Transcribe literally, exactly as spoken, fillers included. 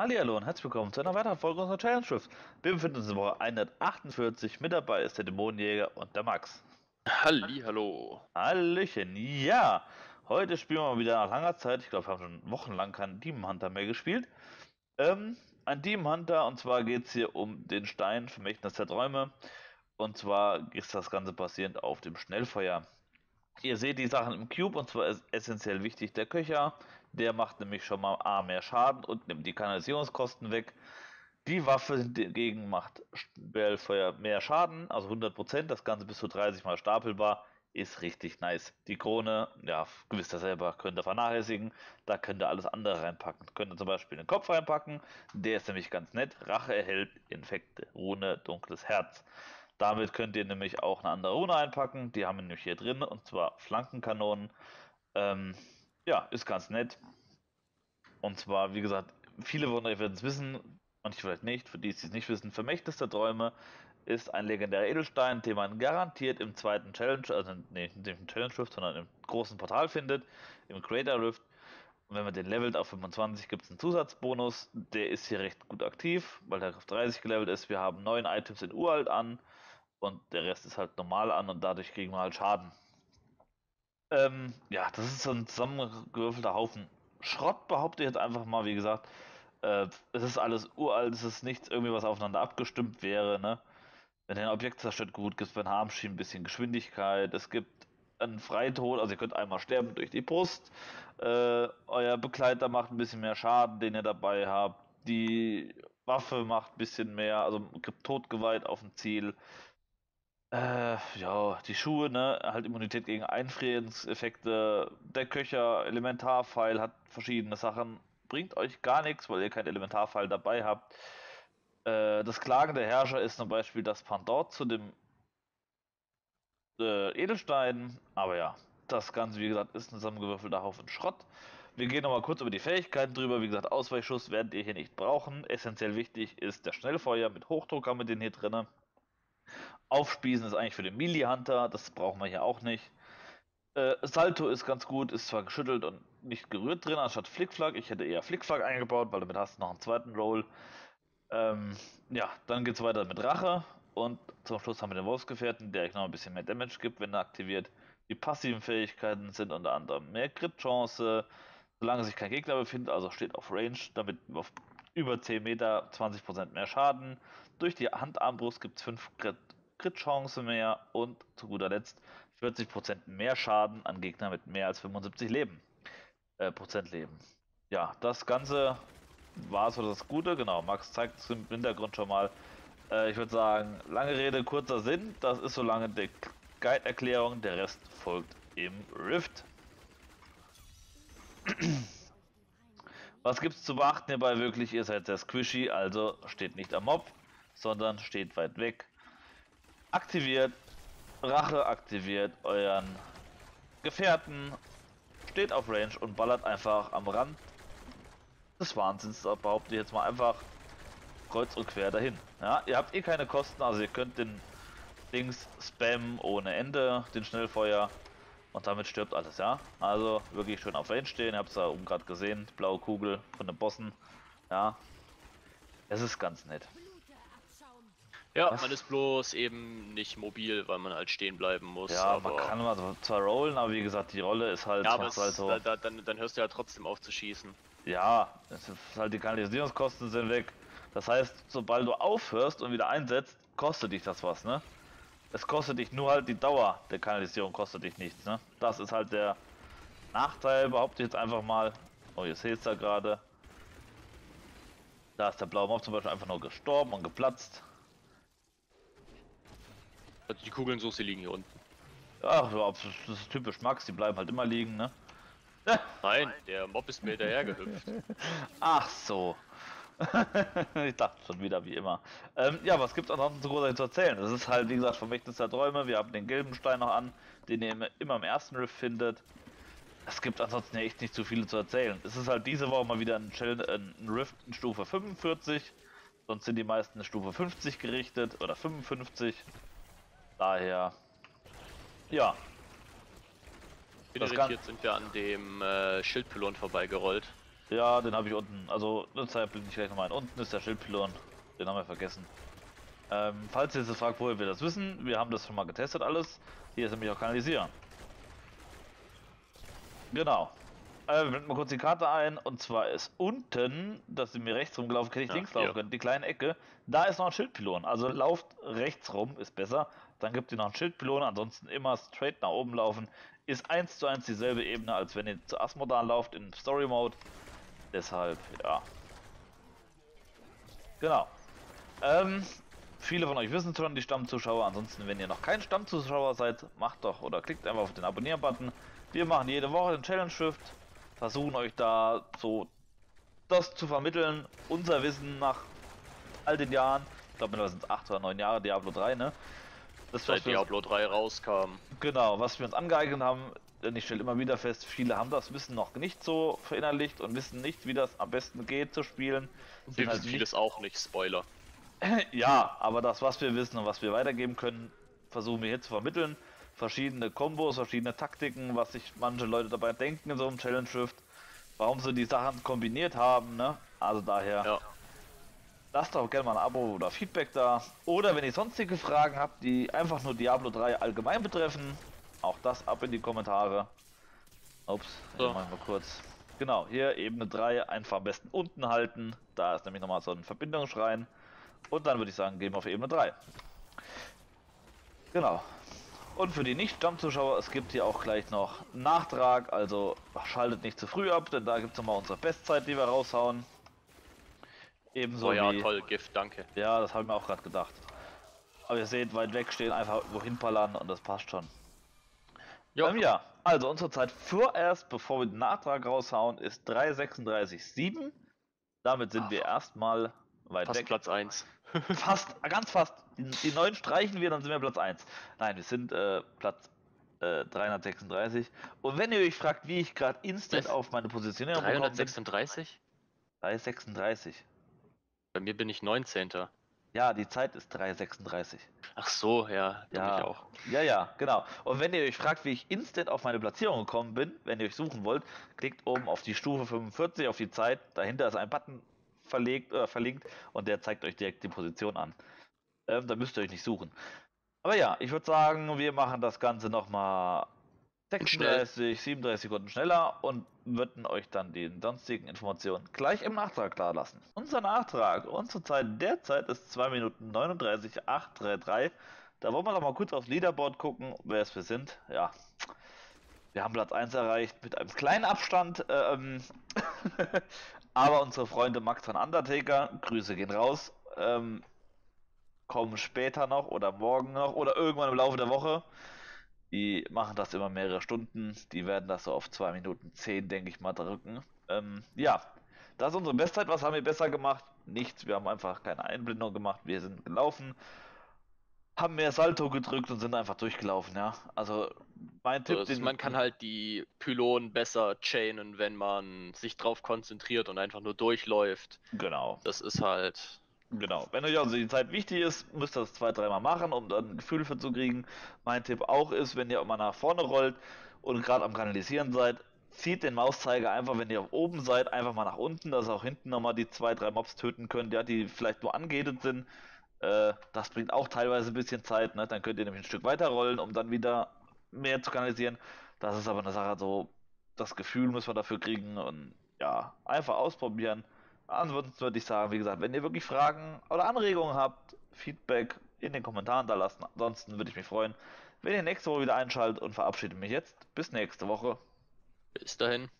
Hallihallo und herzlich willkommen zu einer weiteren Folge unserer Challenge Shift. Wir befinden uns in Woche hundertachtundvierzig, mit dabei ist der Dämonenjäger und der Max. Hallihallo. Hallöchen, ja. Heute spielen wir mal wieder nach langer Zeit, ich glaube wir haben schon wochenlang keinen Demon Hunter mehr gespielt. Ähm, ein Demon Hunter, und zwar geht es hier um den Stein, Vermächtnis der Träume. Und zwar ist das Ganze basierend auf dem Schnellfeuer. Ihr seht die Sachen im Cube, und zwar ist essentiell wichtig der Köcher. Der macht nämlich schon mal A mehr Schaden und nimmt die Kanalisierungskosten weg. Die Waffe hingegen macht Bellfeuer mehr Schaden, also hundert Prozent, das Ganze bis zu dreißig Mal stapelbar, ist richtig nice. Die Krone, ja, gewiss das selber, könnt ihr vernachlässigen, da könnt ihr alles andere reinpacken. Könnt ihr zum Beispiel den Kopf reinpacken, der ist nämlich ganz nett, Rache erhält, Infekte, Rune, dunkles Herz. Damit könnt ihr nämlich auch eine andere Rune einpacken, die haben wir nämlich hier drin, und zwar Flankenkanonen. Ähm... Ja, ist ganz nett. Und zwar, wie gesagt, viele von euch werden es wissen, manche vielleicht nicht, für die, die es nicht wissen, Vermächtnis der Träume ist ein legendärer Edelstein, den man garantiert im zweiten Challenge, also nicht im Challenge Rift, sondern im großen Portal findet, im Greater Rift. Und wenn man den levelt auf fünfundzwanzig, gibt es einen Zusatzbonus, der ist hier recht gut aktiv, weil der auf dreißig gelevelt ist. Wir haben neun Items in Uralt an und der Rest ist halt normal an und dadurch kriegen wir halt Schaden. Ähm, ja, das ist so ein zusammengewürfelter Haufen Schrott, behaupte ich jetzt einfach mal, wie gesagt. Äh, es ist alles uralt, es ist nichts irgendwie, was aufeinander abgestimmt wäre, ne? Wenn ihr ein Objekt zerstört, gut, gibt es bei den Armschienen ein bisschen Geschwindigkeit, es gibt einen Freitod, also ihr könnt einmal sterben durch die Brust, äh, euer Begleiter macht ein bisschen mehr Schaden, den ihr dabei habt, die Waffe macht ein bisschen mehr, also gibt Todgewalt auf dem Ziel. Äh, ja, die Schuhe, ne, halt Immunität gegen Einfrierenseffekte, der Köcher, Elementarpfeil hat verschiedene Sachen, bringt euch gar nichts, weil ihr kein Elementarpfeil dabei habt. Äh, das Klagen der Herrscher ist zum Beispiel das Pendant zu dem äh, Edelstein, aber ja, das Ganze, wie gesagt, ist ein zusammengewürfelter Haufen Schrott. Wir gehen nochmal kurz über die Fähigkeiten drüber, wie gesagt, Ausweichschuss werdet ihr hier nicht brauchen, essentiell wichtig ist der Schnellfeuer, mit Hochdruck haben wir den hier drinne. Aufspießen ist eigentlich für den Melee Hunter, das brauchen wir hier auch nicht. Äh, Salto ist ganz gut, ist zwar geschüttelt und nicht gerührt drin, anstatt Flickflack. Ich hätte eher Flickflack eingebaut, weil damit hast du noch einen zweiten Roll. Ähm, ja, dann geht es weiter mit Rache und zum Schluss haben wir den Wolfsgefährten, der euch noch ein bisschen mehr Damage gibt, wenn er aktiviert. Die passiven Fähigkeiten sind unter anderem mehr Crit-Chance, solange sich kein Gegner befindet, also steht auf Range, damit auf über zehn Meter zwanzig Prozent mehr Schaden. Durch die Handarmbrust gibt es fünf Crit-Chance mehr und zu guter Letzt vierzig Prozent mehr Schaden an Gegner mit mehr als fünfundsiebzig Leben. Äh, Prozent Leben. Ja, das Ganze war so das Gute. Genau, Max zeigt es im Hintergrund schon mal. Äh, ich würde sagen, lange Rede, kurzer Sinn. Das ist so lange die Guide-Erklärung. Der Rest folgt im Rift. Was gibt's zu beachten hierbei wirklich? Ihr seid sehr squishy, also steht nicht am Mob, sondern steht weit weg. Aktiviert, Rache aktiviert euren Gefährten, steht auf Range und ballert einfach am Rand des Wahnsinns, behaupte ich jetzt mal, einfach kreuz und quer dahin. Ja, ihr habt eh keine Kosten, also ihr könnt den Dings spammen ohne Ende, den Schnellfeuer. Und damit stirbt alles, ja. Also wirklich schön auf Range stehen. Ihr habt es da oben gerade gesehen. Die blaue Kugel von den Bossen. Ja. Es ist ganz nett. Ja, was? Man ist bloß eben nicht mobil, weil man halt stehen bleiben muss. Ja, aber man kann mal zwar rollen, aber wie gesagt, die Rolle ist halt... Ja, aber es, halt so. da, dann, dann hörst du ja trotzdem auf zu schießen. Ja, es ist halt, die Kanalisierungskosten sind weg. Das heißt, sobald du aufhörst und wieder einsetzt, kostet dich das was, ne? Es kostet dich nur halt die Dauer der Kanalisierung, kostet dich nichts, ne? Das ist halt der Nachteil, behaupte ich jetzt einfach mal. Oh, ihr seht es da gerade. Da ist der blaue Mob zum Beispiel einfach nur gestorben und geplatzt. Also die Kugeln so, sie liegen hier unten. Ach, das ist typisch Max, die bleiben halt immer liegen, ne? Nein, der Mob ist mir hinterher gehüpft. Ach so. Ich dachte schon wieder, wie immer. Ähm, ja, was gibt es ansonsten zu großartig zu erzählen? Das ist halt, wie gesagt, Vermächtnis der Träume. Wir haben den gelben Stein noch an, den ihr immer im ersten Rift findet. Es gibt ansonsten echt nicht zu viele zu erzählen. Es ist halt diese Woche mal wieder ein, Challenge, ein Rift in Stufe fünfundvierzig. Sonst sind die meisten in Stufe fünfzig gerichtet oder fünfundfünfzig. Daher, ja. Irritiert sind wir an dem äh, Schildpylon vorbeigerollt. Ja, den habe ich unten. Also, eine Zeit blende ich gleich nochmal ein. Unten ist der Schildpylon. Den haben wir vergessen. Ähm, falls ihr jetzt fragt, woher wir das wissen, wir haben das schon mal getestet alles. Hier ist nämlich auch Kanalisieren. Genau. Äh, wir blenden mal kurz die Karte ein. Und zwar ist unten, dass sie mir rechts rumgelaufen, kann ich ja, links laufen ja. können. Die kleine Ecke. Da ist noch ein Schildpylon. Also lauft rechts rum, ist besser. Dann gibt ihr noch einen Schildpylon. Ansonsten immer straight nach oben laufen. Ist eins zu eins dieselbe Ebene, als wenn ihr zu Asmodan lauft in Story Mode. Deshalb, ja. Genau. Ähm, viele von euch wissen schon, die Stammzuschauer. Ansonsten, wenn ihr noch kein Stammzuschauer seid, macht doch oder klickt einfach auf den Abonnieren-Button. Wir machen jede Woche den Challenge Shift. Versuchen euch da so das zu vermitteln. Unser Wissen nach all den Jahren. Ich glaube, mittlerweile sind es acht oder neun Jahre Diablo drei, ne? Das, seit Diablo drei rauskam. Genau, was wir uns angeeignet haben. Denn ich stelle immer wieder fest, viele haben das Wissen noch nicht so verinnerlicht und wissen nicht, wie das am besten geht zu spielen. Wir wissen vieles auch nicht, Spoiler. Ja, aber das, was wir wissen und was wir weitergeben können, versuchen wir hier zu vermitteln. Verschiedene Kombos, verschiedene Taktiken, was sich manche Leute dabei denken in so einem Challenge Shift. Warum sie die Sachen kombiniert haben, ne? Also daher, ja. Lasst doch gerne mal ein Abo oder Feedback da. Oder wenn ihr sonstige Fragen habt, die einfach nur Diablo drei allgemein betreffen, auch das ab in die Kommentare. Ups, so. Ja, machen wir kurz. Genau, hier Ebene drei, einfach am besten unten halten. Da ist nämlich nochmal so ein Verbindungsschrein. Und dann würde ich sagen, gehen wir auf Ebene drei. Genau. Und für die Nicht-Stammzuschauer, es gibt hier auch gleich noch Nachtrag. Also schaltet nicht zu früh ab, denn da gibt es nochmal unsere Bestzeit, die wir raushauen. Ebenso oh ja, wie... toll, Gift, danke. Ja, das habe ich mir auch gerade gedacht. Aber ihr seht, weit weg stehen, einfach wohin ballern und das passt schon. Ähm, ja, also unsere Zeit vorerst, bevor wir den Nachtrag raushauen, ist drei sechsunddreißig Komma sieben. Damit sind Ach, wir erstmal weit fast weg. Platz eins. Fast, ganz fast. Die neun streichen wir, dann sind wir Platz eins. Nein, wir sind äh, Platz äh, dreihundertsechsunddreißig. Und wenn ihr euch fragt, wie ich gerade instant Was? auf meine Positionierung komme. dreihundertsechsunddreißig? drei sechsunddreißig. Bei mir bin ich neunzehnter. Ja, die Zeit ist drei sechsunddreißig. Ach so, ja, ja, ich auch. Ja, ja, genau. Und wenn ihr euch fragt, wie ich instant auf meine Platzierung gekommen bin, wenn ihr euch suchen wollt, klickt oben auf die Stufe fünfundvierzig, auf die Zeit. Dahinter ist ein Button verlegt, äh, verlinkt und der zeigt euch direkt die Position an. Ähm, da müsst ihr euch nicht suchen. Aber ja, ich würde sagen, wir machen das Ganze nochmal sechsunddreißig, siebenunddreißig Sekunden schneller und würden euch dann die sonstigen Informationen gleich im Nachtrag da lassen. Unser Nachtrag, unsere Zeit derzeit ist zwei Minuten neununddreißig Komma acht drei drei. Da wollen wir noch mal kurz aufs Leaderboard gucken, wer es wir sind. Ja, wir haben Platz eins erreicht mit einem kleinen Abstand. Ähm Aber unsere Freunde Max von Undertaker, Grüße gehen raus, ähm, kommen später noch oder morgen noch oder irgendwann im Laufe der Woche. Die machen das immer mehrere Stunden. Die werden das so auf zwei Minuten zehn, denke ich mal, drücken. Ähm, ja, das ist unsere Bestzeit. Was haben wir besser gemacht? Nichts. Wir haben einfach keine Einblendung gemacht. Wir sind gelaufen, haben mehr Salto gedrückt und sind einfach durchgelaufen. Ja, also mein Tipp ist, man kann halt die Pylonen besser chainen, wenn man sich drauf konzentriert und einfach nur durchläuft. Genau. Das ist halt... Genau, wenn euch also die Zeit wichtig ist, müsst ihr das zwei, dreimal machen, um dann ein Gefühl für zu kriegen. Mein Tipp auch ist, wenn ihr immer nach vorne rollt und gerade am Kanalisieren seid, zieht den Mauszeiger einfach, wenn ihr oben seid, einfach mal nach unten, dass ihr auch hinten nochmal die zwei, drei Mobs töten könnt, ja, die vielleicht nur angehittet sind. Äh, das bringt auch teilweise ein bisschen Zeit, ne? Dann könnt ihr nämlich ein Stück weiter rollen, um dann wieder mehr zu kanalisieren. Das ist aber eine Sache, so das Gefühl muss man dafür kriegen und ja, einfach ausprobieren. Ansonsten würde ich sagen, wie gesagt, wenn ihr wirklich Fragen oder Anregungen habt, Feedback in den Kommentaren da lassen. Ansonsten würde ich mich freuen, wenn ihr nächste Woche wieder einschaltet und verabschiede mich jetzt. Bis nächste Woche. Bis dahin.